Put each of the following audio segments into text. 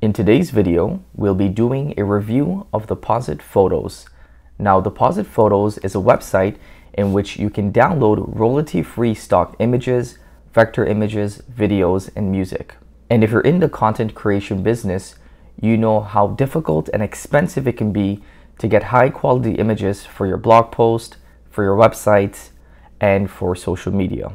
In today's video, we'll be doing a review of Depositphotos. Now, Depositphotos is a website in which you can download royalty-free stock images, vector images, videos, and music. And if you're in the content creation business, you know how difficult and expensive it can be to get high-quality images for your blog post, for your website, and for social media.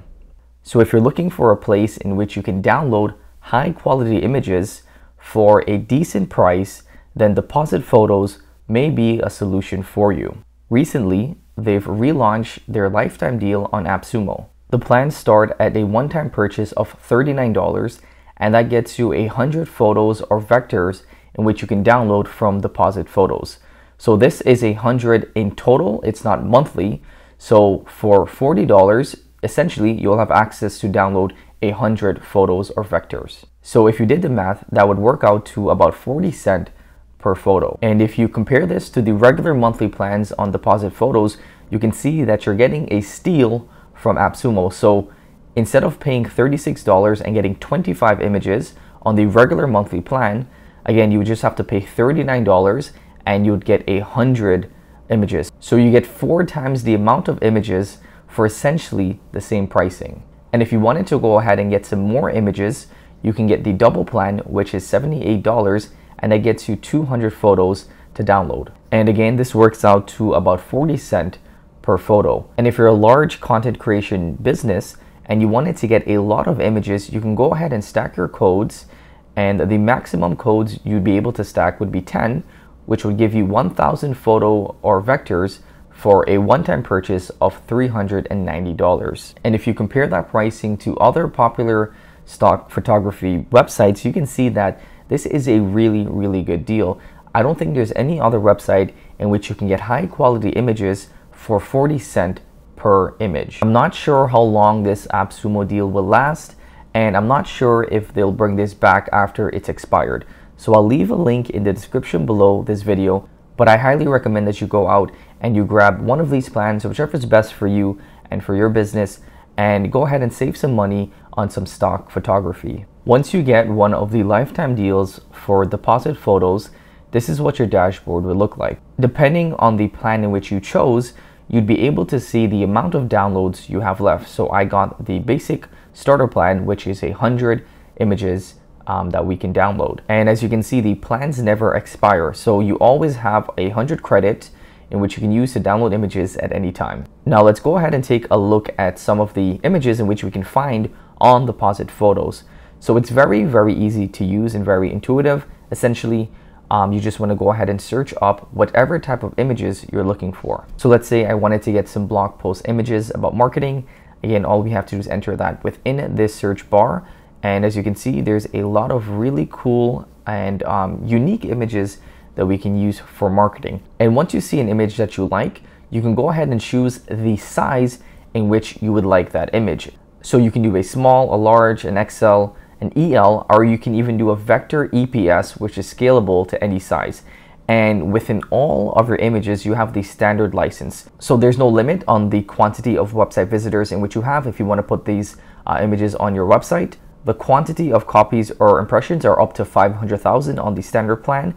So if you're looking for a place in which you can download high-quality images for a decent price, then Depositphotos may be a solution for you. Recently, they've relaunched their lifetime deal on AppSumo. The plans start at a one-time purchase of $39, and that gets you 100 photos or vectors in which you can download from Depositphotos. So this is 100 in total, it's not monthly. So for $40, essentially, you'll have access to download 100 photos or vectors. So if you did the math, that would work out to about 40 cents per photo. And if you compare this to the regular monthly plans on Depositphotos, you can see that you're getting a steal from AppSumo. So instead of paying $36 and getting 25 images on the regular monthly plan, again, you would just have to pay $39 and you'd get 100 images. So you get 4 times the amount of images for essentially the same pricing. And if you wanted to go ahead and get some more images, you can get the double plan, which is $78, and that gets you 200 photos to download. And again, this works out to about 40 cents per photo. And if you're a large content creation business and you wanted to get a lot of images, you can go ahead and stack your codes, and the maximum codes you'd be able to stack would be 10, which would give you 1,000 photo or vectors for a one-time purchase of $390. And if you compare that pricing to other popular stock photography websites, you can see that this is a really good deal. I don't think there's any other website in which you can get high quality images for 40 cents per image. I'm not sure how long this AppSumo deal will last, and I'm not sure if they'll bring this back after it's expired. So I'll leave a link in the description below this video, but I highly recommend that you go out and you grab one of these plans, whichever is best for you and for your business, and go ahead and save some money on some stock photography. Once you get one of the lifetime deals for Depositphotos, this is what your dashboard will look like. Depending on the plan in which you chose, you'd be able to see the amount of downloads you have left. So I got the basic starter plan, which is 100 images that we can download. And as you can see, the plans never expire. So you always have 100 credits in which you can use to download images at any time. Now let's go ahead and take a look at some of the images in which we can find on Depositphotos. So it's very easy to use and very intuitive. Essentially, you just want to go ahead and search up whatever type of images you're looking for. So let's say I wanted to get some blog post images about marketing. Again, all we have to do is enter that within this search bar. And as you can see, there's a lot of really cool and unique images that we can use for marketing. And once you see an image that you like, you can go ahead and choose the size in which you would like that image. So you can do a small, a large, an XL, an EL, or you can even do a vector EPS, which is scalable to any size. And within all of your images, you have the standard license. So there's no limit on the quantity of website visitors in which you have if you want to put these images on your website. The quantity of copies or impressions are up to 500,000 on the standard plan.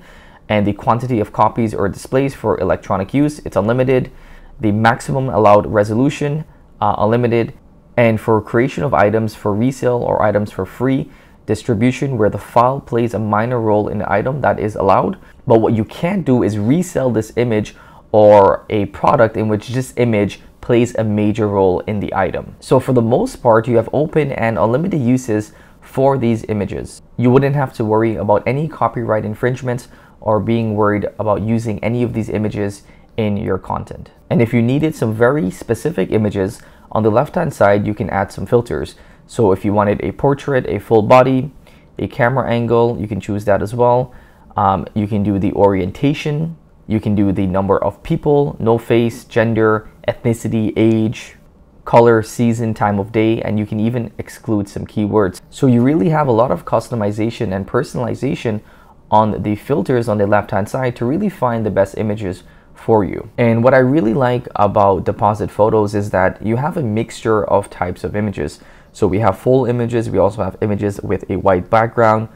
And the quantity of copies or displays for electronic use, it's unlimited. The maximum allowed resolution, unlimited. And for creation of items for resale or items for free, distribution where the file plays a minor role in the item, that is allowed. But what you can't do is resell this image or a product in which this image plays a major role in the item. So for the most part, you have open and unlimited uses for these images. You wouldn't have to worry about any copyright infringements or being worried about using any of these images in your content. And if you needed some very specific images, on the left-hand side, you can add some filters. So if you wanted a portrait, a full body, a camera angle, you can choose that as well. You can do the orientation. You can do the number of people, no face, gender, ethnicity, age, color, season, time of day, and you can even exclude some keywords. So you really have a lot of customization and personalization on the filters on the left-hand side to really find the best images for you. And what I really like about Depositphotos is that you have a mixture of types of images. So we have full images, we also have images with a white background,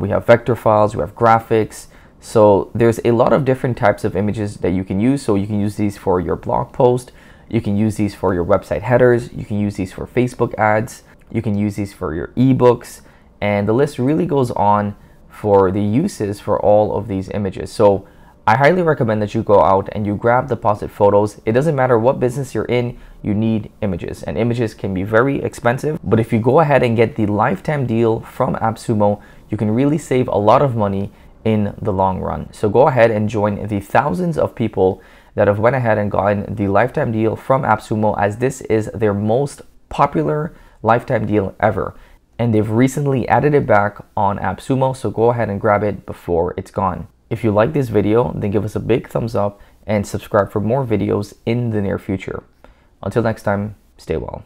we have vector files, we have graphics. So there's a lot of different types of images that you can use. So you can use these for your blog post, you can use these for your website headers, you can use these for Facebook ads, you can use these for your ebooks, and the list really goes on for the uses for all of these images. So I highly recommend that you go out and you grab Depositphotos. It doesn't matter what business you're in, you need images, and images can be very expensive. But if you go ahead and get the lifetime deal from AppSumo, you can really save a lot of money in the long run. So go ahead and join the thousands of people that have went ahead and gotten the lifetime deal from AppSumo, as this is their most popular lifetime deal ever. And they've recently added it back on AppSumo, so go ahead and grab it before it's gone. If you like this video, then give us a big thumbs up and subscribe for more videos in the near future. Until next time, stay well.